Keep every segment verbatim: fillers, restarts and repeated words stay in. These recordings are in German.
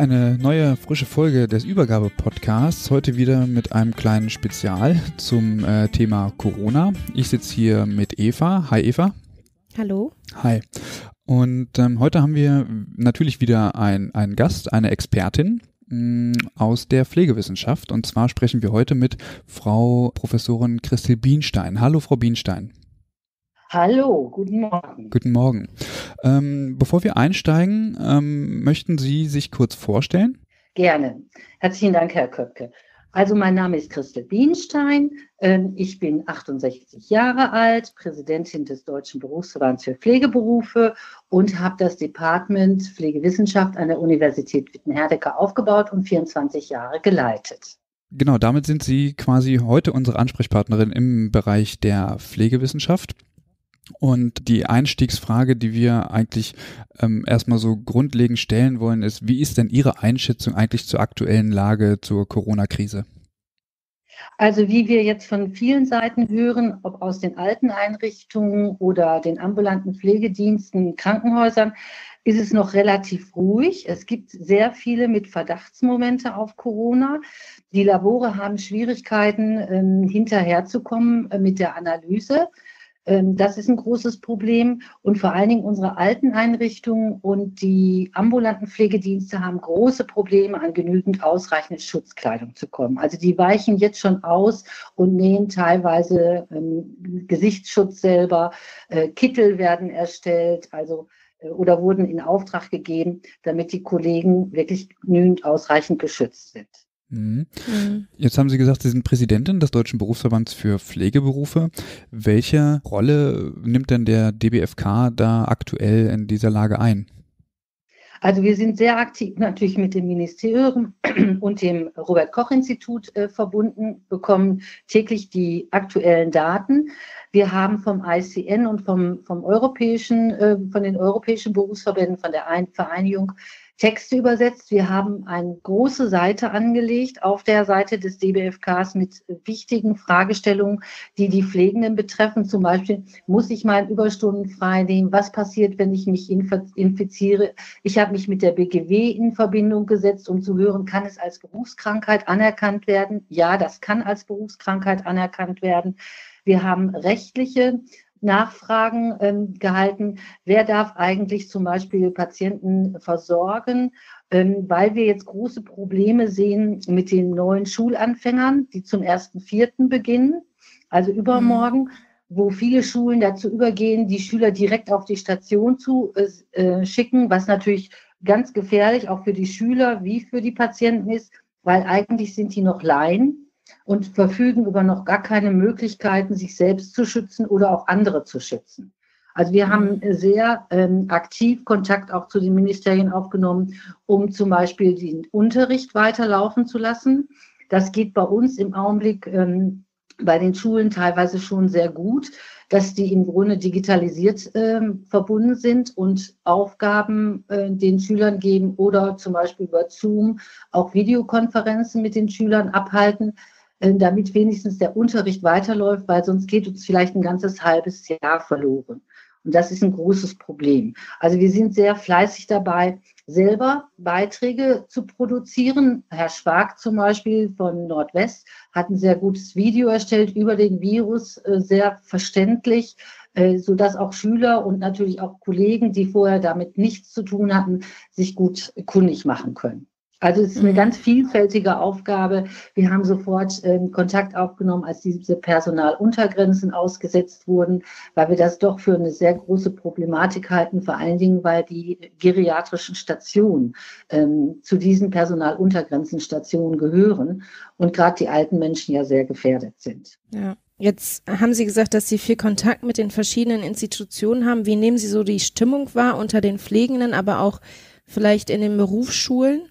eine neue, frische Folge des Übergabe-Podcasts. Heute wieder mit einem kleinen Spezial zum äh, Thema Corona. Ich sitze hier mit Eva. Hi Eva. Hallo. Hi. Und ähm, heute haben wir natürlich wieder ein, einen Gast, eine Expertin aus der Pflegewissenschaft. Und zwar sprechen wir heute mit Frau Professorin Christel Bienstein. Hallo, Frau Bienstein. Hallo, guten Morgen. Guten Morgen. Ähm, bevor wir einsteigen, ähm, möchten Sie sich kurz vorstellen? Gerne. Herzlichen Dank, Herr Köpke. Also mein Name ist Christel Bienstein. Ähm, ich bin achtundsechzig Jahre alt, Präsidentin des Deutschen Berufsverbands für Pflegeberufe und habe das Department Pflegewissenschaft an der Universität Witten-Herdecke aufgebaut und vierundzwanzig Jahre geleitet. Genau, damit sind Sie quasi heute unsere Ansprechpartnerin im Bereich der Pflegewissenschaft. Und die Einstiegsfrage, die wir eigentlich ähm, erstmal so grundlegend stellen wollen, ist, wie ist denn Ihre Einschätzung eigentlich zur aktuellen Lage, zur Corona-Krise? Also wie wir jetzt von vielen Seiten hören, ob aus den alten Einrichtungen oder den ambulanten Pflegediensten, Krankenhäusern, ist es noch relativ ruhig. Es gibt sehr viele mit Verdachtsmomente auf Corona. Die Labore haben Schwierigkeiten, ähm, hinterherzukommen äh, mit der Analyse. Das ist ein großes Problem und vor allen Dingen unsere alten Einrichtungen und die ambulanten Pflegedienste haben große Probleme, an genügend ausreichende Schutzkleidung zu kommen. Also die weichen jetzt schon aus und nähen teilweise ähm, Gesichtsschutz selber, äh, Kittel werden erstellt, also äh, oder wurden in Auftrag gegeben, damit die Kollegen wirklich genügend ausreichend geschützt sind. Jetzt haben Sie gesagt, Sie sind Präsidentin des Deutschen Berufsverbands für Pflegeberufe. Welche Rolle nimmt denn der D B F K da aktuell in dieser Lage ein? Also wir sind sehr aktiv natürlich mit dem Ministerium und dem Robert-Koch-Institut äh, verbunden, bekommen täglich die aktuellen Daten. Wir haben vom I C N und vom, vom europäischen, äh, von den europäischen Berufsverbänden, von der Ein- Vereinigung Texte übersetzt. Wir haben eine große Seite angelegt auf der Seite des D B F Ks mit wichtigen Fragestellungen, die die Pflegenden betreffen. Zum Beispiel, muss ich meinen Überstunden frei nehmen? Was passiert, wenn ich mich infiziere? Ich habe mich mit der B G W in Verbindung gesetzt, um zu hören, kann es als Berufskrankheit anerkannt werden? Ja, das kann als Berufskrankheit anerkannt werden. Wir haben rechtliche Nachfragen ähm, gehalten, wer darf eigentlich zum Beispiel Patienten versorgen, ähm, weil wir jetzt große Probleme sehen mit den neuen Schulanfängern, die zum ersten vierten beginnen, also übermorgen, mhm. wo viele Schulen dazu übergehen, die Schüler direkt auf die Station zu äh, schicken, was natürlich ganz gefährlich auch für die Schüler wie für die Patienten ist, weil eigentlich sind die noch Laien und verfügen über noch gar keine Möglichkeiten, sich selbst zu schützen oder auch andere zu schützen. Also wir haben sehr ähm, aktiv Kontakt auch zu den Ministerien aufgenommen, um zum Beispiel den Unterricht weiterlaufen zu lassen. Das geht bei uns im Augenblick ähm, bei den Schulen teilweise schon sehr gut, dass die im Grunde digitalisiert äh, verbunden sind und Aufgaben äh, den Schülern geben oder zum Beispiel über Zoom auch Videokonferenzen mit den Schülern abhalten, äh, damit wenigstens der Unterricht weiterläuft, weil sonst geht uns vielleicht ein ganzes halbes Jahr verloren. Und das ist ein großes Problem. Also wir sind sehr fleißig dabei, selber Beiträge zu produzieren. Herr Schwark zum Beispiel von Nordwest hat ein sehr gutes Video erstellt über den Virus, sehr verständlich, sodass auch Schüler und natürlich auch Kollegen, die vorher damit nichts zu tun hatten, sich gut kundig machen können. Also es ist eine ganz vielfältige Aufgabe. Wir haben sofort äh, Kontakt aufgenommen, als diese Personaluntergrenzen ausgesetzt wurden, weil wir das doch für eine sehr große Problematik halten, vor allen Dingen, weil die geriatrischen Stationen ähm, zu diesen Personaluntergrenzenstationen gehören und gerade die alten Menschen ja sehr gefährdet sind. Ja. Jetzt haben Sie gesagt, dass Sie viel Kontakt mit den verschiedenen Institutionen haben. Wie nehmen Sie so die Stimmung wahr unter den Pflegenden, aber auch vielleicht in den Berufsschulen?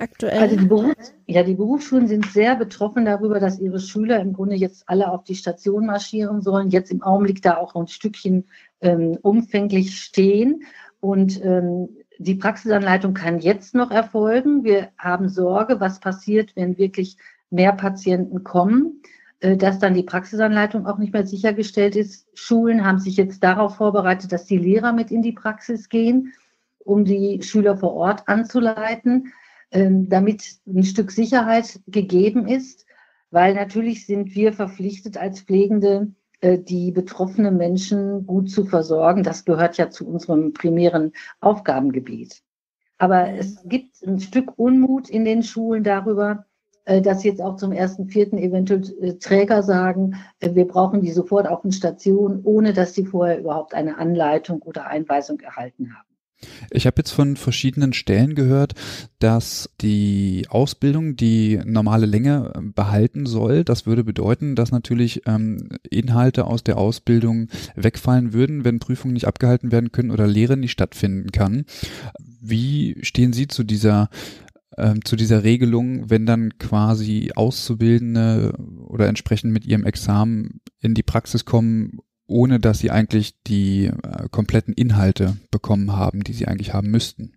Aktuell. Also die, Berufs- ja, die Berufsschulen sind sehr betroffen darüber, dass ihre Schüler im Grunde jetzt alle auf die Station marschieren sollen, jetzt im Augenblick da auch ein Stückchen ähm, umfänglich stehen und ähm, die Praxisanleitung kann jetzt noch erfolgen. Wir haben Sorge, was passiert, wenn wirklich mehr Patienten kommen, äh, dass dann die Praxisanleitung auch nicht mehr sichergestellt ist. Schulen haben sich jetzt darauf vorbereitet, dass die Lehrer mit in die Praxis gehen. um die Schüler vor Ort anzuleiten, damit ein Stück Sicherheit gegeben ist, weil natürlich sind wir verpflichtet als Pflegende, die betroffenen Menschen gut zu versorgen. Das gehört ja zu unserem primären Aufgabengebiet. Aber es gibt ein Stück Unmut in den Schulen darüber, dass jetzt auch zum ersten vierten eventuell Träger sagen, wir brauchen die sofort auf den Stationen, ohne dass sie vorher überhaupt eine Anleitung oder Einweisung erhalten haben. Ich habe jetzt von verschiedenen Stellen gehört, dass die Ausbildung die normale Länge behalten soll. Das würde bedeuten, dass natürlich ähm, Inhalte aus der Ausbildung wegfallen würden, wenn Prüfungen nicht abgehalten werden können oder Lehre nicht stattfinden kann. Wie stehen Sie zu dieser, ähm, zu dieser Regelung, wenn dann quasi Auszubildende oder entsprechend mit ihrem Examen in die Praxis kommen, ohne dass sie eigentlich die äh, kompletten Inhalte bekommen haben, die sie eigentlich haben müssten?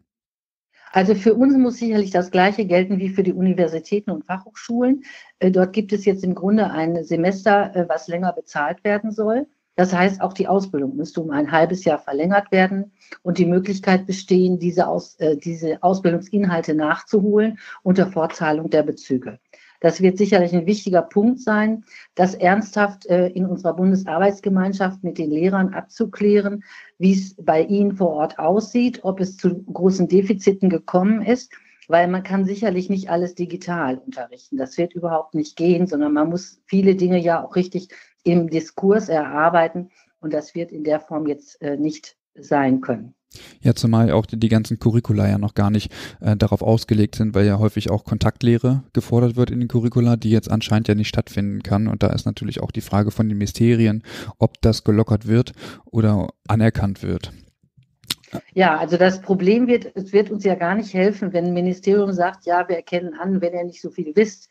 Also für uns muss sicherlich das Gleiche gelten wie für die Universitäten und Fachhochschulen. Äh, dort gibt es jetzt im Grunde ein Semester, äh, was länger bezahlt werden soll. Das heißt, auch die Ausbildung müsste um ein halbes Jahr verlängert werden und die Möglichkeit bestehen, diese, Aus, äh, diese Ausbildungsinhalte nachzuholen unter Fortzahlung der Bezüge. Das wird sicherlich ein wichtiger Punkt sein, das ernsthaft äh, in unserer Bundesarbeitsgemeinschaft mit den Lehrern abzuklären, wie es bei ihnen vor Ort aussieht, ob es zu großen Defiziten gekommen ist, weil man kann sicherlich nicht alles digital unterrichten. Das wird überhaupt nicht gehen, sondern man muss viele Dinge ja auch richtig im Diskurs erarbeiten und das wird in der Form jetzt äh, nicht sein können. Ja, zumal auch die, die ganzen Curricula ja noch gar nicht äh, darauf ausgelegt sind, weil ja häufig auch Kontaktlehre gefordert wird in den Curricula, die jetzt anscheinend ja nicht stattfinden kann. Und da ist natürlich auch die Frage von den Ministerien, ob das gelockert wird oder anerkannt wird. Ja, also das Problem wird, es wird uns ja gar nicht helfen, wenn ein Ministerium sagt, ja, wir erkennen an, wenn ihr nicht so viel wisst.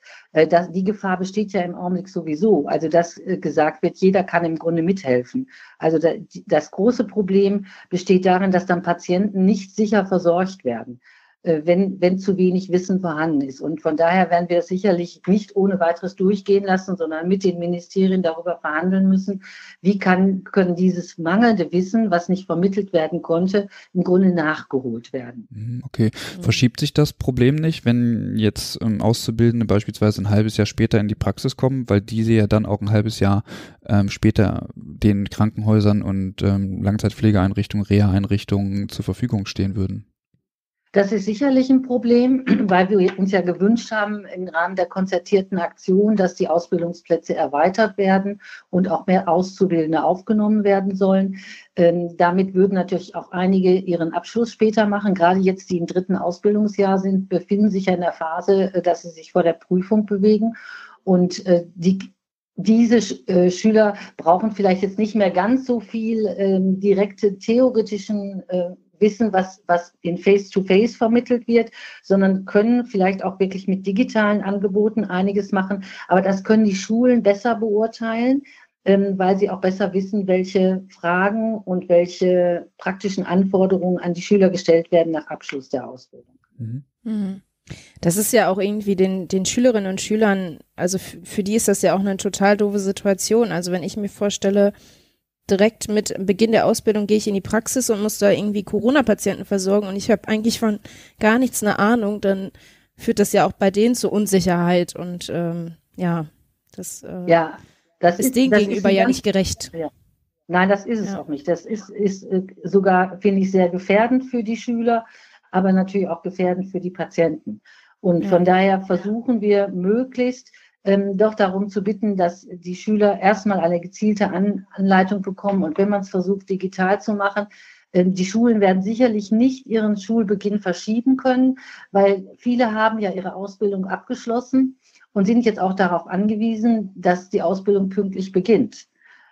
Das, die Gefahr besteht ja im Augenblick sowieso. Also dass gesagt wird, jeder kann im Grunde mithelfen. Also das große Problem besteht darin, dass dann Patienten nicht sicher versorgt werden, wenn, wenn zu wenig Wissen vorhanden ist. Und von daher werden wir es sicherlich nicht ohne weiteres durchgehen lassen, sondern mit den Ministerien darüber verhandeln müssen, wie kann, können dieses mangelnde Wissen, was nicht vermittelt werden konnte, im Grunde nachgeholt werden. Okay. Verschiebt sich das Problem nicht, wenn jetzt ähm, Auszubildende beispielsweise ein halbes Jahr später in die Praxis kommen, weil diese ja dann auch ein halbes Jahr ähm, später den Krankenhäusern und ähm, Langzeitpflegeeinrichtungen, Reha-Einrichtungen zur Verfügung stehen würden? Das ist sicherlich ein Problem, weil wir uns ja gewünscht haben, im Rahmen der konzertierten Aktion, dass die Ausbildungsplätze erweitert werden und auch mehr Auszubildende aufgenommen werden sollen. Ähm, damit würden natürlich auch einige ihren Abschluss später machen. Gerade jetzt, die im dritten Ausbildungsjahr sind, befinden sich ja in der Phase, dass sie sich vor der Prüfung bewegen. Und äh, die Diese Sch- äh, Schüler brauchen vielleicht jetzt nicht mehr ganz so viel ähm, direkte theoretischen äh, Wissen, was, was in Face-to-Face vermittelt wird, sondern können vielleicht auch wirklich mit digitalen Angeboten einiges machen. Aber das können die Schulen besser beurteilen, ähm, weil sie auch besser wissen, welche Fragen und welche praktischen Anforderungen an die Schüler gestellt werden nach Abschluss der Ausbildung. Mhm. Mhm. Das ist ja auch irgendwie den, den Schülerinnen und Schülern, also f- für die ist das ja auch eine total doofe Situation. Also wenn ich mir vorstelle, direkt mit Beginn der Ausbildung gehe ich in die Praxis und muss da irgendwie Corona-Patienten versorgen und ich habe eigentlich von gar nichts eine Ahnung, dann führt das ja auch bei denen zu Unsicherheit und ähm, ja, das, äh, ja, das ist, ist denen das gegenüber ist ja nicht gerecht. Ja. Nein, das ist es ja auch nicht. Das ist, ist sogar, finde ich, sehr gefährdend für die Schüler, aber natürlich auch gefährdend für die Patienten. Und ja. von daher versuchen wir möglichst ähm, doch darum zu bitten, dass die Schüler erstmal eine gezielte An- Anleitung bekommen. Und wenn man es versucht, digital zu machen, ähm, die Schulen werden sicherlich nicht ihren Schulbeginn verschieben können, weil viele haben ja ihre Ausbildung abgeschlossen und sind jetzt auch darauf angewiesen, dass die Ausbildung pünktlich beginnt.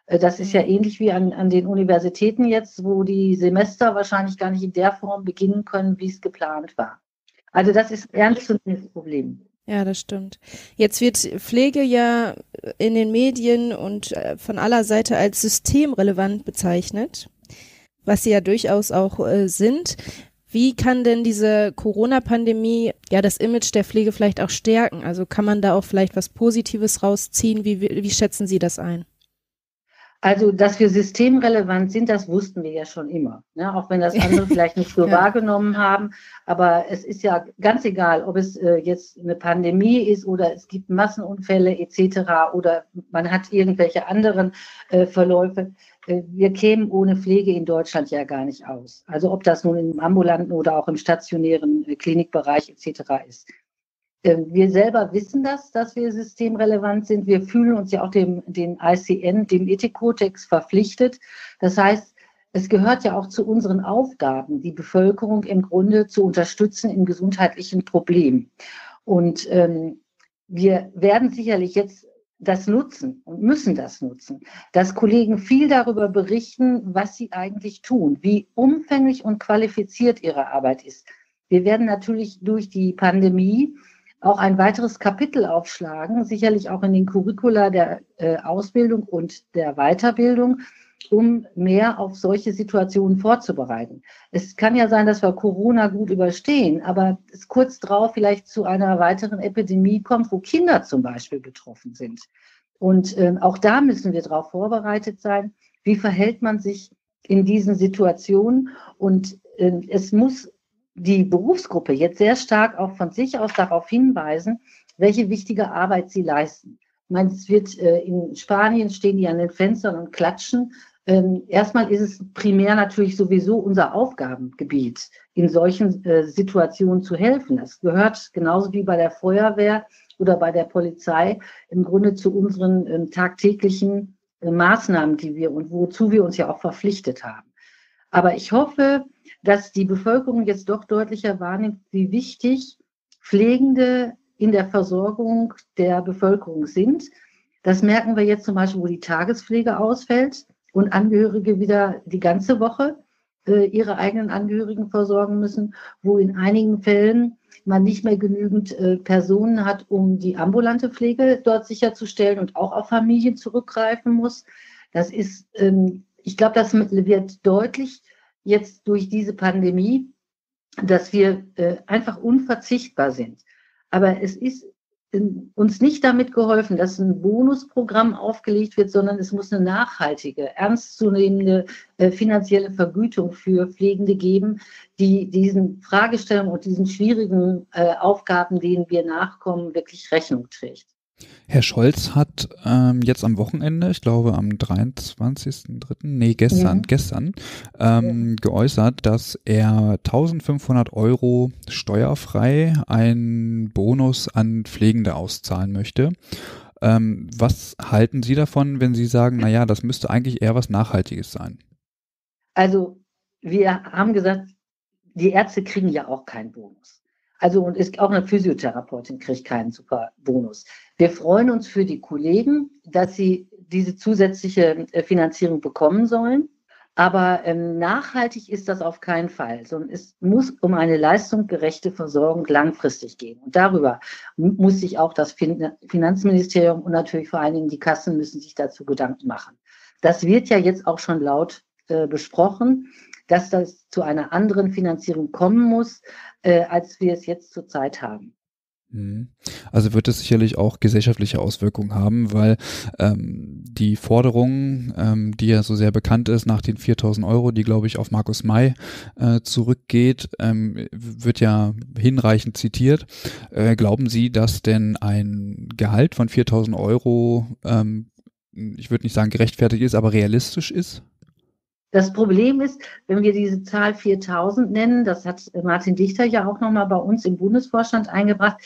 Das ist ja ähnlich wie an, an den Universitäten jetzt, wo die Semester wahrscheinlich gar nicht in der Form beginnen können, wie es geplant war. Also das ist ein ernstzunehmendes Problem. Ja, das stimmt. Jetzt wird Pflege ja in den Medien und von aller Seite als systemrelevant bezeichnet, was sie ja durchaus auch äh, sind. Wie kann denn diese Corona-Pandemie ja das Image der Pflege vielleicht auch stärken? Also kann man da auch vielleicht was Positives rausziehen? Wie, wie, wie schätzen Sie das ein? Also, dass wir systemrelevant sind, das wussten wir ja schon immer, ne? Auch wenn das andere vielleicht nicht so ja. wahrgenommen haben. Aber es ist ja ganz egal, ob es äh, jetzt eine Pandemie ist oder es gibt Massenunfälle et cetera oder man hat irgendwelche anderen äh, Verläufe. Äh, wir kämen ohne Pflege in Deutschland ja gar nicht aus. Also ob das nun im ambulanten oder auch im stationären äh, Klinikbereich et cetera ist. Wir selber wissen das, dass wir systemrelevant sind. Wir fühlen uns ja auch dem, dem I C N, dem Ethikkodex verpflichtet. Das heißt, es gehört ja auch zu unseren Aufgaben, die Bevölkerung im Grunde zu unterstützen im gesundheitlichen Problem. Und ähm, wir werden sicherlich jetzt das nutzen und müssen das nutzen, dass Kollegen viel darüber berichten, was sie eigentlich tun, wie umfänglich und qualifiziert ihre Arbeit ist. Wir werden natürlich durch die Pandemie auch ein weiteres Kapitel aufschlagen, sicherlich auch in den Curricula der äh, Ausbildung und der Weiterbildung, um mehr auf solche Situationen vorzubereiten. Es kann ja sein, dass wir Corona gut überstehen, aber es kurz drauf vielleicht zu einer weiteren Epidemie kommt, wo Kinder zum Beispiel betroffen sind. Und äh, auch da müssen wir darauf vorbereitet sein, wie verhält man sich in diesen Situationen. Und äh, es muss die Berufsgruppe jetzt sehr stark auch von sich aus darauf hinweisen, welche wichtige Arbeit sie leisten. Ich meine, es wird äh, in Spanien stehen die an den Fenstern und klatschen. Ähm, erstmal ist es primär natürlich sowieso unser Aufgabengebiet, in solchen äh, Situationen zu helfen. Das gehört genauso wie bei der Feuerwehr oder bei der Polizei im Grunde zu unseren ähm, tagtäglichen äh, Maßnahmen, die wir und wozu wir uns ja auch verpflichtet haben. Aber ich hoffe, dass die Bevölkerung jetzt doch deutlicher wahrnimmt, wie wichtig Pflegende in der Versorgung der Bevölkerung sind. Das merken wir jetzt zum Beispiel, wo die Tagespflege ausfällt und Angehörige wieder die ganze Woche äh, ihre eigenen Angehörigen versorgen müssen, wo in einigen Fällen man nicht mehr genügend äh, Personen hat, um die ambulante Pflege dort sicherzustellen und auch auf Familien zurückgreifen muss. Das ist, ähm, ich glaube, das wird deutlich jetzt durch diese Pandemie, dass wir äh, einfach unverzichtbar sind. Aber es ist in, uns nicht damit geholfen, dass ein Bonusprogramm aufgelegt wird, sondern es muss eine nachhaltige, ernstzunehmende äh, finanzielle Vergütung für Pflegende geben, die diesen Fragestellungen und diesen schwierigen äh, Aufgaben, denen wir nachkommen, wirklich Rechnung trägt. Herr Scholz hat ähm, jetzt am Wochenende, ich glaube am dreiundzwanzigsten dritten, nee gestern, ja. gestern ähm, ja. geäußert, dass er eintausendfünfhundert Euro steuerfrei einen Bonus an Pflegende auszahlen möchte. Ähm, was halten Sie davon, wenn Sie sagen, naja, das müsste eigentlich eher was Nachhaltiges sein? Also wir haben gesagt, die Ärzte kriegen ja auch keinen Bonus. Also und ist auch eine Physiotherapeutin kriegt keinen super Bonus. Wir freuen uns für die Kollegen, dass sie diese zusätzliche Finanzierung bekommen sollen. Aber ähm, nachhaltig ist das auf keinen Fall, sondern es muss um eine leistungsgerechte Versorgung langfristig gehen. Und darüber muss sich auch das fin- Finanzministerium und natürlich vor allen Dingen die Kassen müssen sich dazu Gedanken machen. Das wird ja jetzt auch schon laut äh, besprochen, dass das zu einer anderen Finanzierung kommen muss, äh, als wir es jetzt zurzeit haben. Also wird es sicherlich auch gesellschaftliche Auswirkungen haben, weil ähm, die Forderung, ähm, die ja so sehr bekannt ist nach den viertausend Euro, die glaube ich auf Markus May äh, zurückgeht, ähm, wird ja hinreichend zitiert. Äh, glauben Sie, dass denn ein Gehalt von viertausend Euro, ähm, ich würde nicht sagen gerechtfertigt ist, aber realistisch ist? Das Problem ist, wenn wir diese Zahl viertausend nennen, das hat Martin Dichter ja auch nochmal bei uns im Bundesvorstand eingebracht,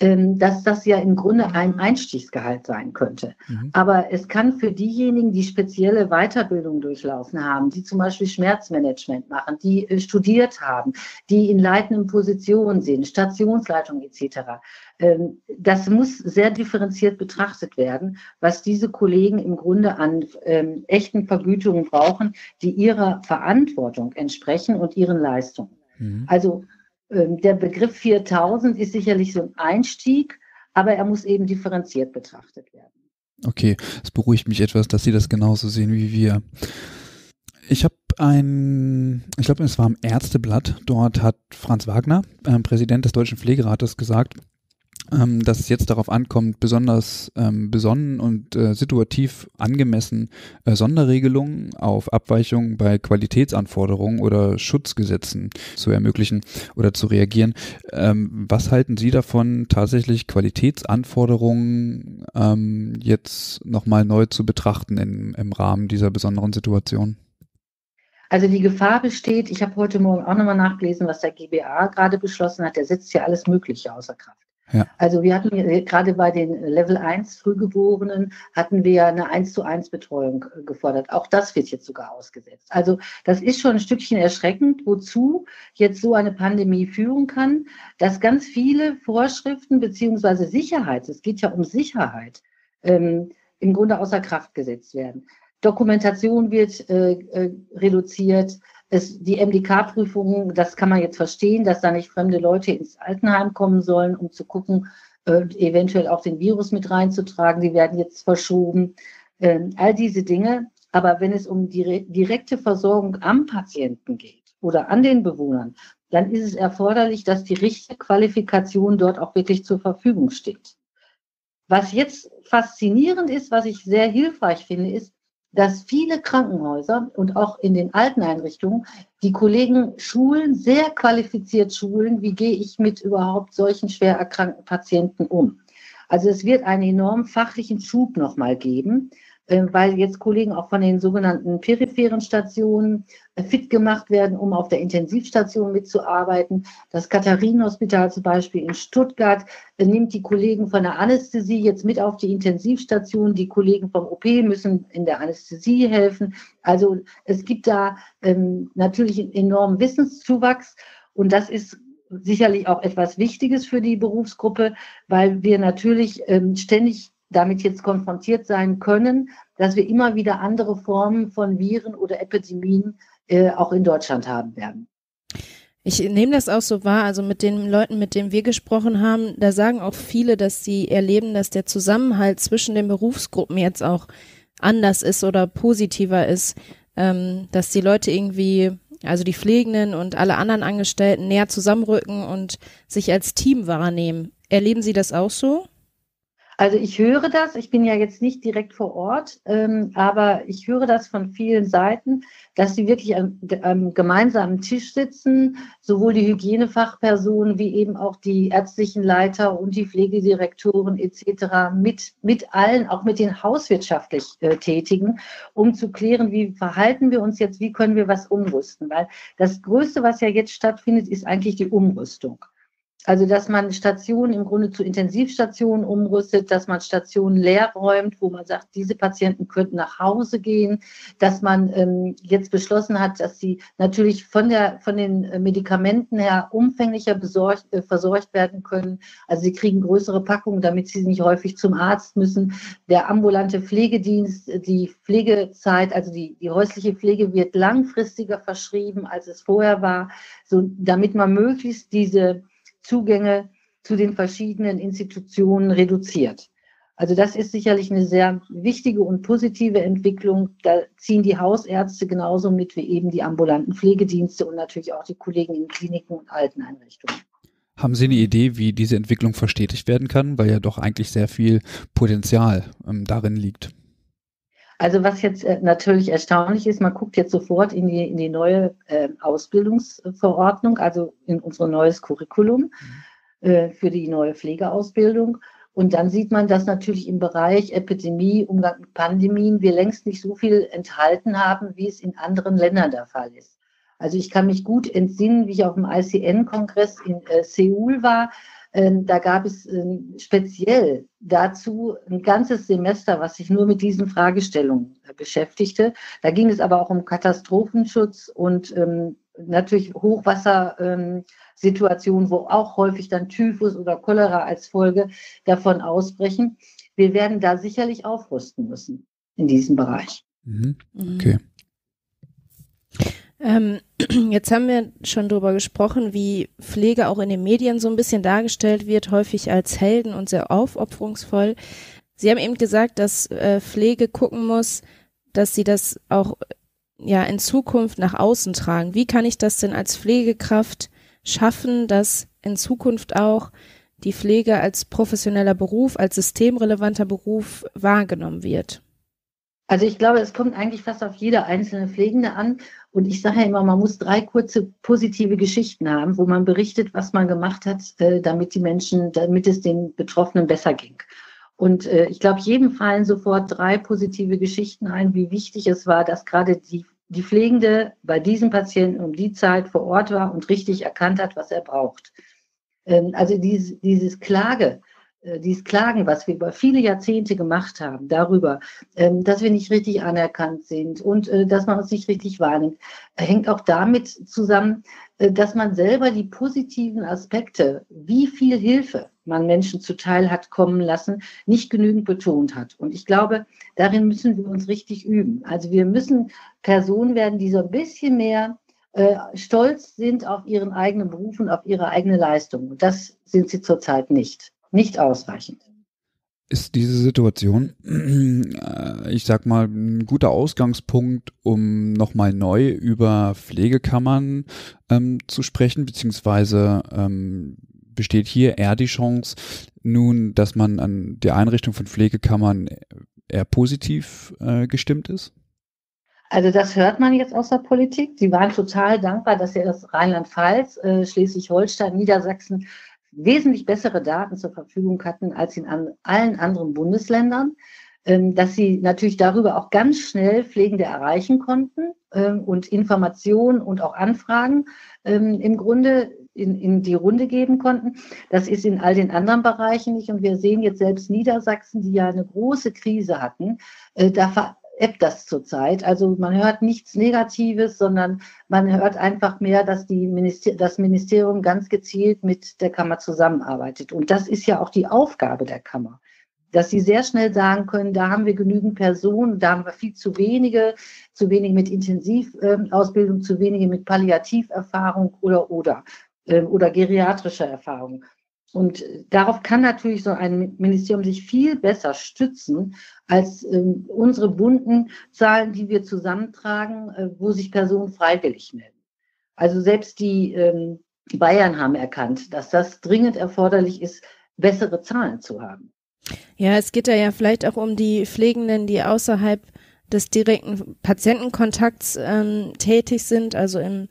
dass das ja im Grunde ein Einstiegsgehalt sein könnte. Mhm. Aber es kann für diejenigen, die spezielle Weiterbildung durchlaufen haben, die zum Beispiel Schmerzmanagement machen, die studiert haben, die in leitenden Positionen sind, Stationsleitung et cetera, das muss sehr differenziert betrachtet werden, was diese Kollegen im Grunde an ähm, echten Vergütungen brauchen, die ihrer Verantwortung entsprechen und ihren Leistungen. Mhm. Also ähm, der Begriff viertausend ist sicherlich so ein Einstieg, aber er muss eben differenziert betrachtet werden. Okay, es beruhigt mich etwas, dass Sie das genauso sehen wie wir. Ich habe ein, ich glaube, es war im Ärzteblatt, dort hat Franz Wagner, äh, Präsident des Deutschen Pflegerates, gesagt, ähm, dass es jetzt darauf ankommt, besonders ähm, besonnen und äh, situativ angemessen äh, Sonderregelungen auf Abweichungen bei Qualitätsanforderungen oder Schutzgesetzen zu ermöglichen oder zu reagieren. Ähm, was halten Sie davon, tatsächlich Qualitätsanforderungen ähm, jetzt nochmal neu zu betrachten in, im Rahmen dieser besonderen Situation? Also die Gefahr besteht, ich habe heute Morgen auch nochmal nachgelesen, was der G B A gerade beschlossen hat, der setzt ja alles Mögliche außer Kraft. Ja. Also wir hatten hier, gerade bei den Level eins Frühgeborenen hatten wir eine eins zu eins Betreuung gefordert. Auch das wird jetzt sogar ausgesetzt. Also das ist schon ein Stückchen erschreckend, wozu jetzt so eine Pandemie führen kann, dass ganz viele Vorschriften beziehungsweise Sicherheit, es geht ja um Sicherheit, ähm, im Grunde außer Kraft gesetzt werden. Dokumentation wird äh, äh, reduziert. Es, die M D K-Prüfungen, das kann man jetzt verstehen, dass da nicht fremde Leute ins Altenheim kommen sollen, um zu gucken, äh, eventuell auch den Virus mit reinzutragen. Die werden jetzt verschoben. Äh, all diese Dinge. Aber wenn es um die direkte Versorgung am Patienten geht oder an den Bewohnern, dann ist es erforderlich, dass die richtige Qualifikation dort auch wirklich zur Verfügung steht. Was jetzt faszinierend ist, was ich sehr hilfreich finde, ist, dass viele Krankenhäuser und auch in den Alteneinrichtungen die Kollegen schulen, sehr qualifiziert schulen, wie gehe ich mit überhaupt solchen schwer erkrankten Patienten um. Also es wird einen enormen fachlichen Schub nochmal geben, weil jetzt Kollegen auch von den sogenannten peripheren Stationen fit gemacht werden, um auf der Intensivstation mitzuarbeiten. Das Katharinenhospital zum Beispiel in Stuttgart nimmt die Kollegen von der Anästhesie jetzt mit auf die Intensivstation. Die Kollegen vom O P müssen in der Anästhesie helfen. Also es gibt da ähm, natürlich einen enormen Wissenszuwachs und das ist sicherlich auch etwas Wichtiges für die Berufsgruppe, weil wir natürlich ähm, ständig damit jetzt konfrontiert sein können, dass wir immer wieder andere Formen von Viren oder Epidemien äh, auch in Deutschland haben werden. Ich nehme das auch so wahr, also mit den Leuten, mit denen wir gesprochen haben, da sagen auch viele, dass sie erleben, dass der Zusammenhalt zwischen den Berufsgruppen jetzt auch anders ist oder positiver ist, ähm, dass die Leute irgendwie, also die Pflegenden und alle anderen Angestellten näher zusammenrücken und sich als Team wahrnehmen. Erleben Sie das auch so? Also ich höre das, ich bin ja jetzt nicht direkt vor Ort, ähm, aber ich höre das von vielen Seiten, dass sie wirklich am, am gemeinsamen Tisch sitzen, sowohl die Hygienefachpersonen wie eben auch die ärztlichen Leiter und die Pflegedirektoren et cetera mit, mit allen, auch mit den hauswirtschaftlich äh, Tätigen, um zu klären, wie verhalten wir uns jetzt, wie können wir was umrüsten. Weil das Größte, was ja jetzt stattfindet, ist eigentlich die Umrüstung. Also, dass man Stationen im Grunde zu Intensivstationen umrüstet, dass man Stationen leer räumt, wo man sagt, diese Patienten könnten nach Hause gehen, dass man ähm, jetzt beschlossen hat, dass sie natürlich von der, von den Medikamenten her umfänglicher besorgt, äh, versorgt werden können. Also, sie kriegen größere Packungen, damit sie nicht häufig zum Arzt müssen. Der ambulante Pflegedienst, die Pflegezeit, also die, die häusliche Pflege wird langfristiger verschrieben, als es vorher war, so, damit man möglichst diese Zugänge zu den verschiedenen Institutionen reduziert. Also das ist sicherlich eine sehr wichtige und positive Entwicklung. Da ziehen die Hausärzte genauso mit wie eben die ambulanten Pflegedienste und natürlich auch die Kollegen in Kliniken und Alteneinrichtungen. Haben Sie eine Idee, wie diese Entwicklung verstetigt werden kann? Weil ja doch eigentlich sehr viel Potenzial ähm, darin liegt. Also was jetzt natürlich erstaunlich ist, man guckt jetzt sofort in die, in die neue äh, Ausbildungsverordnung, also in unser neues Curriculum äh, für die neue Pflegeausbildung. Und dann sieht man, dass natürlich im Bereich Epidemie, Umgang mit Pandemien wir längst nicht so viel enthalten haben, wie es in anderen Ländern der Fall ist. Also ich kann mich gut entsinnen, wie ich auf dem I C N-Kongress in äh, Seoul war. Da gab es speziell dazu ein ganzes Semester, was sich nur mit diesen Fragestellungen beschäftigte. Da ging es aber auch um Katastrophenschutz und ähm, natürlich Hochwassersituationen, wo auch häufig dann Typhus oder Cholera als Folge davon ausbrechen. Wir werden da sicherlich aufrüsten müssen in diesem Bereich. Mhm. Okay. Ähm, jetzt haben wir schon darüber gesprochen, wie Pflege auch in den Medien so ein bisschen dargestellt wird, häufig als Helden und sehr aufopferungsvoll. Sie haben eben gesagt, dass äh, Pflege gucken muss, dass sie das auch ja in Zukunft nach außen tragen. Wie kann ich das denn als Pflegekraft schaffen, dass in Zukunft auch die Pflege als professioneller Beruf, als systemrelevanter Beruf wahrgenommen wird? Also ich glaube, es kommt eigentlich fast auf jede einzelne Pflegende an. Und ich sage ja immer, man muss drei kurze positive Geschichten haben, wo man berichtet, was man gemacht hat, damit die Menschen, damit es den Betroffenen besser ging. Und ich glaube, jedem fallen sofort drei positive Geschichten ein, wie wichtig es war, dass gerade die, die Pflegende bei diesem Patienten um die Zeit vor Ort war und richtig erkannt hat, was er braucht. Also dieses, dieses Klage, dieses Klagen, was wir über viele Jahrzehnte gemacht haben, darüber, dass wir nicht richtig anerkannt sind und dass man uns nicht richtig wahrnimmt, hängt auch damit zusammen, dass man selber die positiven Aspekte, wie viel Hilfe man Menschen zuteil hat kommen lassen, nicht genügend betont hat. Und ich glaube, darin müssen wir uns richtig üben. Also wir müssen Personen werden, die so ein bisschen mehr stolz sind auf ihren eigenen Beruf und auf ihre eigene Leistung. Und das sind sie zurzeit nicht. Nicht ausreichend. Ist diese Situation, ich sag mal, ein guter Ausgangspunkt, um nochmal neu über Pflegekammern ähm, zu sprechen, beziehungsweise ähm, besteht hier eher die Chance, nun, dass man an der Einrichtung von Pflegekammern eher positiv äh, gestimmt ist? Also das hört man jetzt aus der Politik. Sie waren total dankbar, dass ja das Rheinland-Pfalz, äh, Schleswig-Holstein, Niedersachsen wesentlich bessere Daten zur Verfügung hatten als in an allen anderen Bundesländern, ähm, dass sie natürlich darüber auch ganz schnell Pflegende erreichen konnten ähm, und Informationen und auch Anfragen ähm, im Grunde in, in die Runde geben konnten. Das ist in all den anderen Bereichen nicht. Und wir sehen jetzt selbst Niedersachsen, die ja eine große Krise hatten, äh, da veräppt das zurzeit. Also man hört nichts Negatives, sondern man hört einfach mehr, dass die Minister- das Ministerium ganz gezielt mit der Kammer zusammenarbeitet. Und das ist ja auch die Aufgabe der Kammer, dass sie sehr schnell sagen können, da haben wir genügend Personen, da haben wir viel zu wenige, zu wenige mit Intensivausbildung, zu wenige mit Palliativerfahrung oder, oder, oder geriatrischer Erfahrung. Und darauf kann natürlich so ein Ministerium sich viel besser stützen als äh, unsere bunten Zahlen, die wir zusammentragen, äh, wo sich Personen freiwillig melden. Also selbst die ähm, Bayern haben erkannt, dass das dringend erforderlich ist, bessere Zahlen zu haben. Ja, es geht da ja vielleicht auch um die Pflegenden, die außerhalb des direkten Patientenkontakts ähm, tätig sind, also im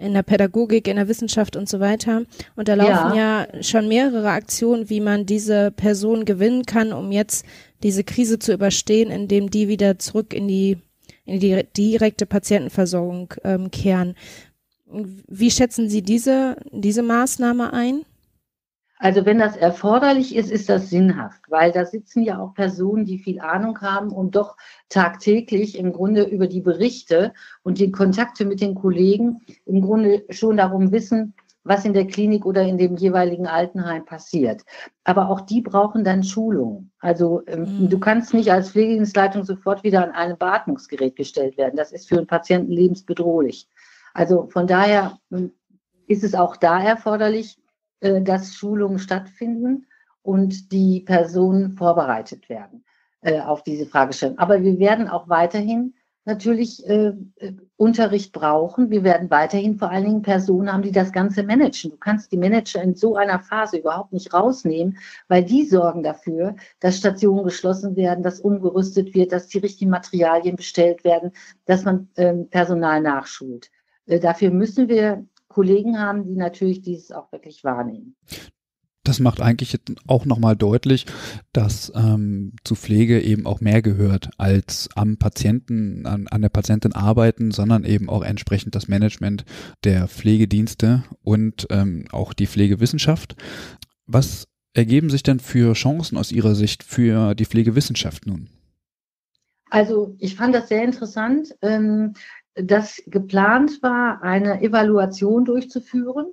in der Pädagogik, in der Wissenschaft und so weiter. Und da laufen ja. ja schon mehrere Aktionen, wie man diese Person gewinnen kann, um jetzt diese Krise zu überstehen, indem die wieder zurück in die, in die direkte Patientenversorgung ähm, kehren. Wie schätzen Sie diese, diese Maßnahme ein? Also wenn das erforderlich ist, ist das sinnhaft, weil da sitzen ja auch Personen, die viel Ahnung haben und doch tagtäglich im Grunde über die Berichte und die Kontakte mit den Kollegen im Grunde schon darum wissen, was in der Klinik oder in dem jeweiligen Altenheim passiert. Aber auch die brauchen dann Schulung. Also ähm, mhm. du kannst nicht als Pflegedienstleitung sofort wieder an ein Beatmungsgerät gestellt werden. Das ist für einen Patienten lebensbedrohlich. Also von daher ist es auch da erforderlich, dass Schulungen stattfinden und die Personen vorbereitet werden äh, auf diese Fragestellung. Aber wir werden auch weiterhin natürlich äh, Unterricht brauchen. Wir werden weiterhin vor allen Dingen Personen haben, die das Ganze managen. Du kannst die Manager in so einer Phase überhaupt nicht rausnehmen, weil die sorgen dafür, dass Stationen geschlossen werden, dass umgerüstet wird, dass die richtigen Materialien bestellt werden, dass man äh, Personal nachschult. Äh, dafür müssen wir Kollegen haben, die natürlich dieses auch wirklich wahrnehmen. Das macht eigentlich jetzt auch nochmal deutlich, dass ähm, zu Pflege eben auch mehr gehört als am Patienten, an, an der Patientin arbeiten, sondern eben auch entsprechend das Management der Pflegedienste und ähm, auch die Pflegewissenschaft. Was ergeben sich denn für Chancen aus Ihrer Sicht für die Pflegewissenschaft nun? Also ich fand das sehr interessant, ähm, dass geplant war, eine Evaluation durchzuführen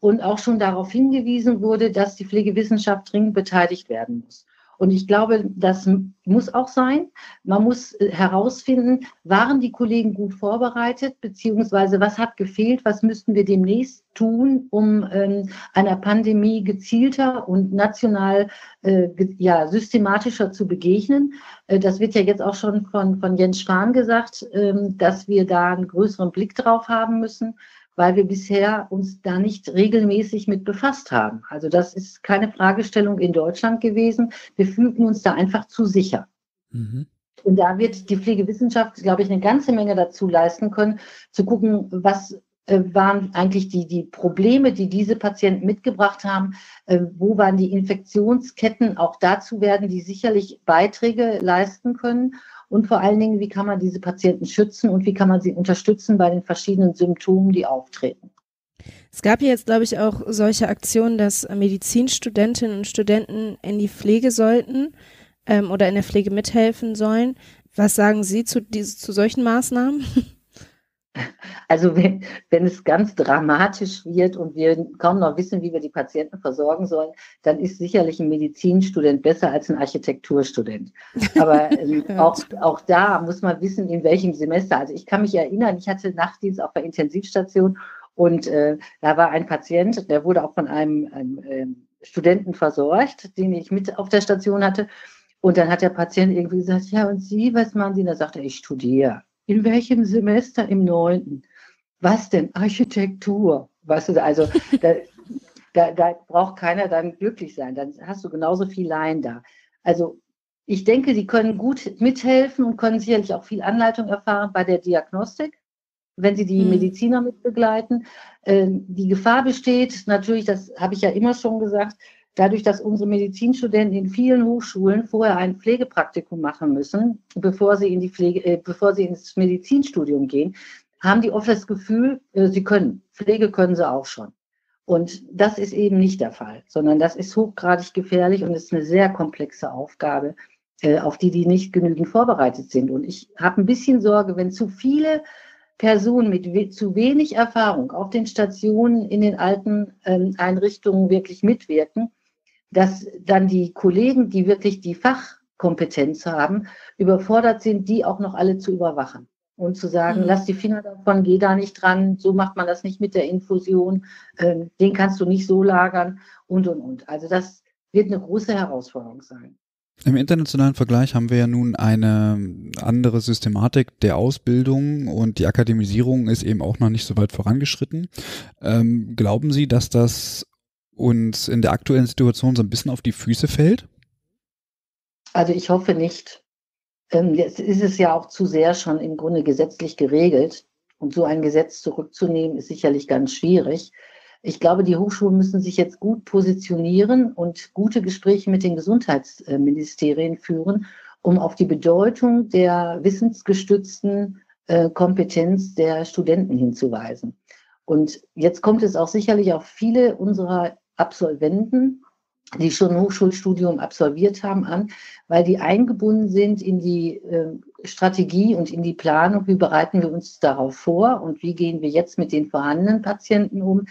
und auch schon darauf hingewiesen wurde, dass die Pflegewissenschaft dringend beteiligt werden muss. Und ich glaube, das muss auch sein. Man muss herausfinden, waren die Kollegen gut vorbereitet, beziehungsweise was hat gefehlt, was müssten wir demnächst tun, um ähm, einer Pandemie gezielter und national äh, ja, systematischer zu begegnen. Äh, das wird ja jetzt auch schon von, von Jens Spahn gesagt, äh, dass wir da einen größeren Blick drauf haben müssen. weil wir bisher uns da nicht regelmäßig mit befasst haben. Also das ist keine Fragestellung in Deutschland gewesen. Wir fühlten uns da einfach zu sicher. Mhm. Und da wird die Pflegewissenschaft, glaube ich, eine ganze Menge dazu leisten können, zu gucken, was äh, waren eigentlich die, die Probleme, die diese Patienten mitgebracht haben, äh, wo waren die Infektionsketten, auch dazu werden die sicherlich Beiträge leisten können. Und vor allen Dingen, wie kann man diese Patienten schützen und wie kann man sie unterstützen bei den verschiedenen Symptomen, die auftreten. Es gab ja jetzt, glaube ich, auch solche Aktionen, dass Medizinstudentinnen und Studenten in die Pflege sollten ähm, oder in der Pflege mithelfen sollen. Was sagen Sie zu, diese, zu solchen Maßnahmen? Also wenn, wenn es ganz dramatisch wird und wir kaum noch wissen, wie wir die Patienten versorgen sollen, dann ist sicherlich ein Medizinstudent besser als ein Architekturstudent. Aber ähm, auch, auch da muss man wissen, in welchem Semester. Also ich kann mich erinnern, ich hatte Nachtdienst auf der Intensivstation und äh, da war ein Patient, der wurde auch von einem, einem ähm, Studenten versorgt, den ich mit auf der Station hatte. Und dann hat der Patient irgendwie gesagt, ja und Sie, was machen Sie? Und da sagte er, ich studiere. In welchem Semester? Im neunten. Was denn? Architektur. Weißt du, also da, da, da braucht keiner dann glücklich sein. Dann hast du genauso viel Laien da. Also ich denke, die können gut mithelfen und können sicherlich auch viel Anleitung erfahren bei der Diagnostik, wenn sie die Mediziner mitbegleiten. Die Gefahr besteht natürlich, das habe ich ja immer schon gesagt, dadurch, dass unsere Medizinstudenten in vielen Hochschulen vorher ein Pflegepraktikum machen müssen, bevor sie in die Pflege, äh, bevor sie ins Medizinstudium gehen, haben die oft das Gefühl, äh, sie können. Pflege können sie auch schon. Und das ist eben nicht der Fall, sondern das ist hochgradig gefährlich und ist eine sehr komplexe Aufgabe, äh, auf die die nicht genügend vorbereitet sind. Und ich habe ein bisschen Sorge, wenn zu viele Personen mit we- zu wenig Erfahrung auf den Stationen in den alten ähm, Einrichtungen wirklich mitwirken, dass dann die Kollegen, die wirklich die Fachkompetenz haben, überfordert sind, die auch noch alle zu überwachen und zu sagen, mhm. lass die Finger davon, geh da nicht dran, so macht man das nicht mit der Infusion, äh, den kannst du nicht so lagern und, und, und. Also das wird eine große Herausforderung sein. Im internationalen Vergleich haben wir ja nun eine andere Systematik der Ausbildung und die Akademisierung ist eben auch noch nicht so weit vorangeschritten. Ähm, glauben Sie, dass das und in der aktuellen Situation so ein bisschen auf die Füße fällt? Also ich hoffe nicht. Jetzt ist es ja auch zu sehr schon im Grunde gesetzlich geregelt. Und so ein Gesetz zurückzunehmen, ist sicherlich ganz schwierig. Ich glaube, die Hochschulen müssen sich jetzt gut positionieren und gute Gespräche mit den Gesundheitsministerien führen, um auf die Bedeutung der wissensgestützten Kompetenz der Studenten hinzuweisen. Und jetzt kommt es auch sicherlich auf viele unserer Absolventen, die schon ein Hochschulstudium absolviert haben, an, weil die eingebunden sind in die äh, Strategie und in die Planung, wie bereiten wir uns darauf vor und wie gehen wir jetzt mit den vorhandenen Patienten um,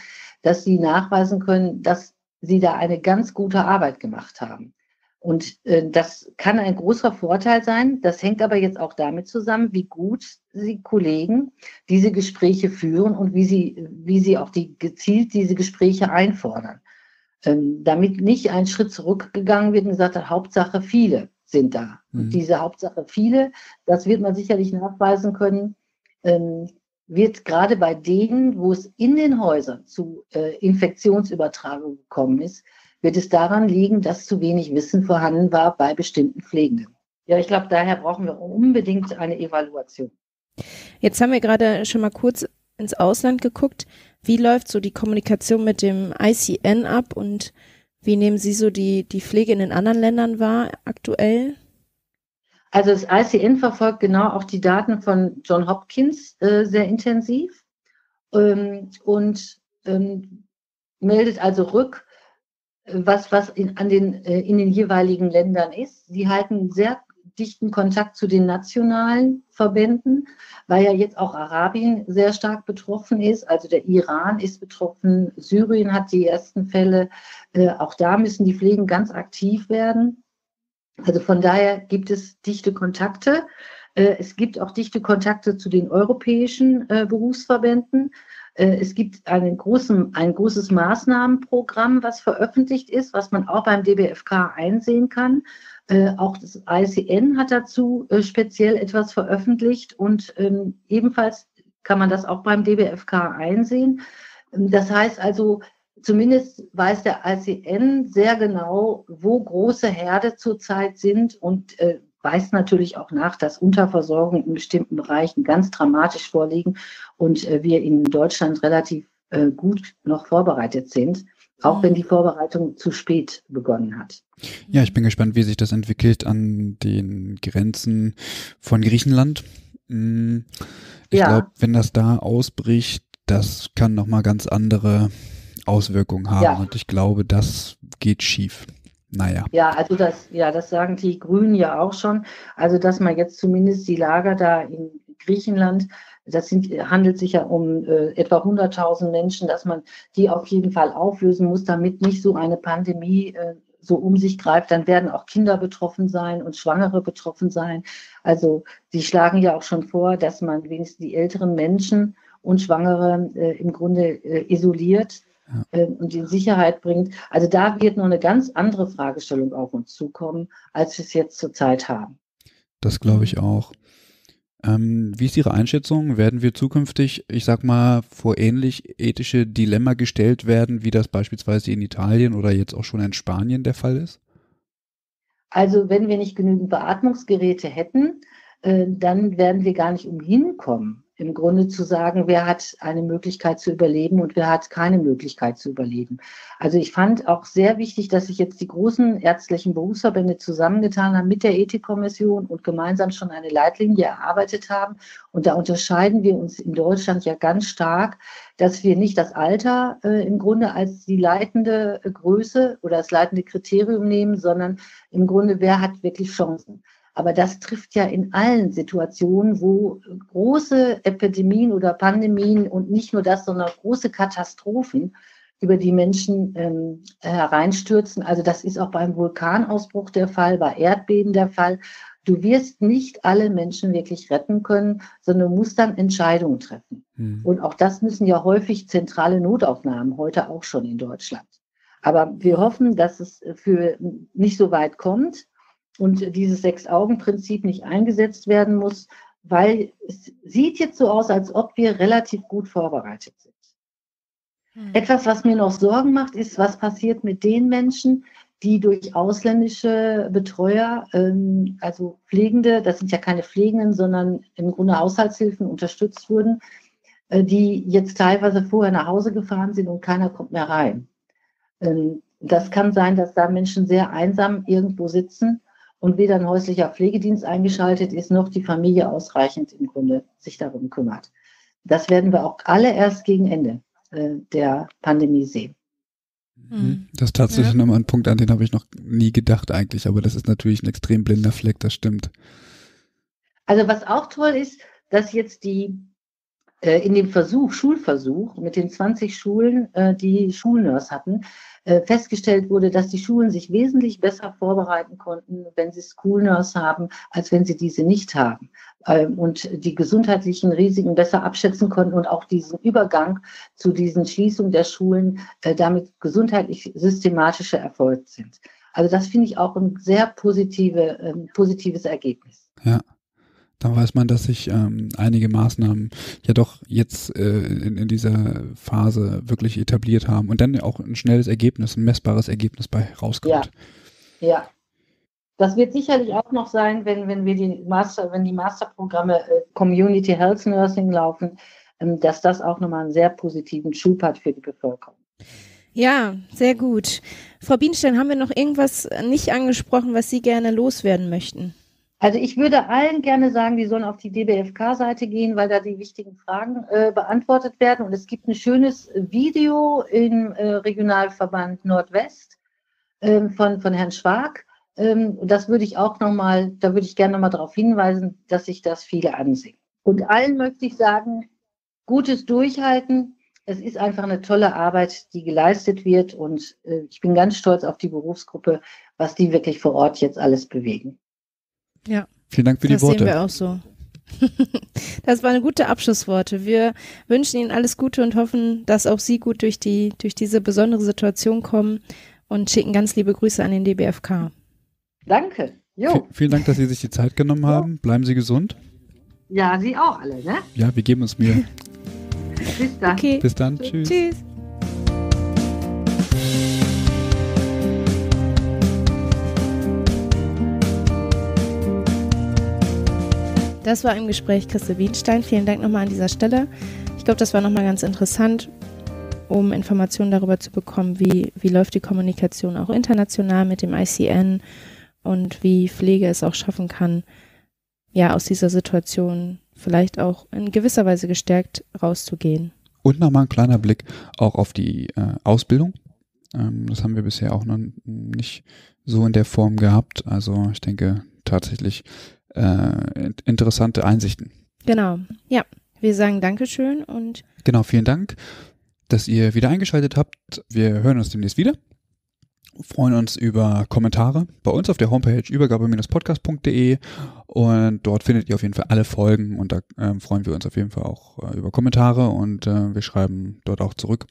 dass sie nachweisen können, dass sie da eine ganz gute Arbeit gemacht haben. Und äh, das kann ein großer Vorteil sein. Das hängt aber jetzt auch damit zusammen, wie gut die Kollegen diese Gespräche führen und wie sie, wie sie auch die, gezielt diese Gespräche einfordern. Ähm, damit nicht ein Schritt zurückgegangen wird und gesagt hat, Hauptsache viele sind da. Mhm. Und diese Hauptsache viele, das wird man sicherlich nachweisen können, ähm, wird gerade bei denen, wo es in den Häusern zu äh, Infektionsübertragung gekommen ist, wird es daran liegen, dass zu wenig Wissen vorhanden war bei bestimmten Pflegenden. Ja, ich glaube, daher brauchen wir unbedingt eine Evaluation. Jetzt haben wir gerade schon mal kurz ins Ausland geguckt. Wie läuft so die Kommunikation mit dem I C N ab und wie nehmen Sie so die, die Pflege in den anderen Ländern wahr aktuell? Also das I C N verfolgt genau auch die Daten von John Hopkins äh, sehr intensiv ähm, und ähm, meldet also rück, was, was in, an den, in den jeweiligen Ländern ist. Sie halten sehr dichten Kontakt zu den nationalen Verbänden, weil ja jetzt auch Arabien sehr stark betroffen ist. Also der Iran ist betroffen, Syrien hat die ersten Fälle. Äh, auch da müssen die Pflegen ganz aktiv werden. Also von daher gibt es dichte Kontakte. Äh, es gibt auch dichte Kontakte zu den europäischen äh, Berufsverbänden. Es gibt einen großen, ein großes Maßnahmenprogramm, was veröffentlicht ist, was man auch beim D B F K einsehen kann. Äh, auch das I C N hat dazu äh, speziell etwas veröffentlicht und ähm, ebenfalls kann man das auch beim D B F K einsehen. Das heißt also, zumindest weiß der I C N sehr genau, wo große Herde zurzeit sind und äh, weist natürlich auch nach, dass Unterversorgung in bestimmten Bereichen ganz dramatisch vorliegen und äh, wir in Deutschland relativ äh, gut noch vorbereitet sind, auch wenn die Vorbereitung zu spät begonnen hat. Ja, ich bin gespannt, wie sich das entwickelt an den Grenzen von Griechenland. Ich ja. glaube, wenn das da ausbricht, das kann nochmal ganz andere Auswirkungen haben. Ja. Und ich glaube, das geht schief. Naja. Ja, also das, ja, das sagen die Grünen ja auch schon. Also, dass man jetzt zumindest die Lager da in Griechenland, das sind, handelt sich ja um äh, etwa hunderttausend Menschen, dass man die auf jeden Fall auflösen muss, damit nicht so eine Pandemie äh, so um sich greift. Dann werden auch Kinder betroffen sein und Schwangere betroffen sein. Also die schlagen ja auch schon vor, dass man wenigstens die älteren Menschen und Schwangere äh, im Grunde äh, isoliert ja. äh, und in Sicherheit bringt. Also da wird noch eine ganz andere Fragestellung auf uns zukommen, als wir es jetzt zurzeit haben. Das glaube ich auch. Wie ist Ihre Einschätzung? Werden wir zukünftig, ich sag mal, vor ähnlich ethische Dilemma gestellt werden, wie das beispielsweise in Italien oder jetzt auch schon in Spanien der Fall ist? Also wenn wir nicht genügend Beatmungsgeräte hätten, dann werden wir gar nicht umhin kommen, im Grunde zu sagen, wer hat eine Möglichkeit zu überleben und wer hat keine Möglichkeit zu überleben. Also ich fand auch sehr wichtig, dass sich jetzt die großen ärztlichen Berufsverbände zusammengetan haben mit der Ethikkommission und gemeinsam schon eine Leitlinie erarbeitet haben. Und da unterscheiden wir uns in Deutschland ja ganz stark, dass wir nicht das Alter äh, im Grunde als die leitende Größe oder das leitende Kriterium nehmen, sondern im Grunde, wer hat wirklich Chancen. Aber das trifft ja in allen Situationen, wo große Epidemien oder Pandemien und nicht nur das, sondern große Katastrophen über die Menschen ähm, hereinstürzen. Also das ist auch beim Vulkanausbruch der Fall, bei Erdbeben der Fall. Du wirst nicht alle Menschen wirklich retten können, sondern musst dann Entscheidungen treffen. Mhm. Und auch das müssen ja häufig zentrale Notaufnahmen, heute auch schon in Deutschland. Aber wir hoffen, dass es für nicht so weit kommt und dieses Sechs-Augen-Prinzip nicht eingesetzt werden muss, weil es sieht jetzt so aus, als ob wir relativ gut vorbereitet sind. Etwas, was mir noch Sorgen macht, ist, was passiert mit den Menschen, die durch ausländische Betreuer, also Pflegende, das sind ja keine Pflegenden, sondern im Grunde Haushaltshilfen unterstützt wurden, die jetzt teilweise vorher nach Hause gefahren sind und keiner kommt mehr rein. Das kann sein, dass da Menschen sehr einsam irgendwo sitzen und weder ein häuslicher Pflegedienst eingeschaltet ist, noch die Familie ausreichend im Grunde sich darum kümmert. Das werden wir auch alle erst gegen Ende äh, der Pandemie sehen. Mhm. Das ist tatsächlich ja. nochmal ein Punkt, an den habe ich noch nie gedacht eigentlich, aber das ist natürlich ein extrem blinder Fleck, das stimmt. Also was auch toll ist, dass jetzt die äh, in dem Versuch, Schulversuch mit den zwanzig Schulen, äh, die Schulnurse hatten, festgestellt wurde, dass die Schulen sich wesentlich besser vorbereiten konnten, wenn sie School Nurse haben, als wenn sie diese nicht haben. Und die gesundheitlichen Risiken besser abschätzen konnten und auch diesen Übergang zu diesen Schließungen der Schulen damit gesundheitlich systematischer erfolgt sind. Also das finde ich auch ein sehr positive, ein positives Ergebnis. Ja. Dann weiß man, dass sich ähm, einige Maßnahmen ja doch jetzt äh, in, in dieser Phase wirklich etabliert haben und dann auch ein schnelles Ergebnis, ein messbares Ergebnis bei rauskommt. Ja, ja. Das wird sicherlich auch noch sein, wenn, wenn wir die Master, wenn die Masterprogramme äh, Community Health Nursing laufen, ähm, dass das auch nochmal einen sehr positiven Schub hat für die Bevölkerung. Ja, sehr gut. Frau Bienstein, haben wir noch irgendwas nicht angesprochen, was Sie gerne loswerden möchten? Also ich würde allen gerne sagen, die sollen auf die D B F K-Seite gehen, weil da die wichtigen Fragen äh, beantwortet werden. Und es gibt ein schönes Video im äh, Regionalverband Nordwest äh, von, von Herrn Schwark. Ähm, das würde ich auch nochmal, da würde ich gerne nochmal darauf hinweisen, dass sich das viele ansehen. Und allen möchte ich sagen, gutes Durchhalten. Es ist einfach eine tolle Arbeit, die geleistet wird. Und äh, ich bin ganz stolz auf die Berufsgruppe, was die wirklich vor Ort jetzt alles bewegen. Ja, vielen Dank für die Worte. Das sehen wir auch so. Das waren gute Abschlussworte. Wir wünschen Ihnen alles Gute und hoffen, dass auch Sie gut durch die, durch diese besondere Situation kommen und schicken ganz liebe Grüße an den D B F K. Danke. Jo. Vielen Dank, dass Sie sich die Zeit genommen haben. Bleiben Sie gesund. Ja, Sie auch alle, ne? Ja, wir geben uns Mühe. Bis dann. Okay. Bis dann. Tschüss. Tschüss. Das war im Gespräch Christel Bienstein. Vielen Dank nochmal an dieser Stelle. Ich glaube, das war nochmal ganz interessant, um Informationen darüber zu bekommen, wie, wie läuft die Kommunikation auch international mit dem I C N und wie Pflege es auch schaffen kann, ja, aus dieser Situation vielleicht auch in gewisser Weise gestärkt rauszugehen. Und nochmal ein kleiner Blick auch auf die äh, Ausbildung. Ähm, das haben wir bisher auch noch nicht so in der Form gehabt. Also ich denke tatsächlich, Äh, interessante Einsichten. Genau, ja. Wir sagen Dankeschön und genau, vielen Dank, dass ihr wieder eingeschaltet habt. Wir hören uns demnächst wieder. Freuen uns über Kommentare bei uns auf der Homepage übergabe Bindestrich podcast Punkt de und dort findet ihr auf jeden Fall alle Folgen und da äh, freuen wir uns auf jeden Fall auch äh, über Kommentare und äh, wir schreiben dort auch zurück.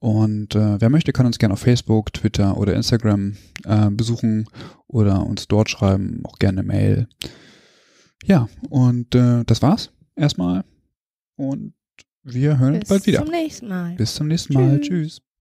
Und äh, wer möchte, kann uns gerne auf Facebook, Twitter oder Instagram äh, besuchen oder uns dort schreiben, auch gerne eine Mail. Ja, und äh, das war's erstmal. Und wir hören uns bald wieder. Bis zum nächsten Mal. Bis zum nächsten Mal. Tschüss. Tschüss.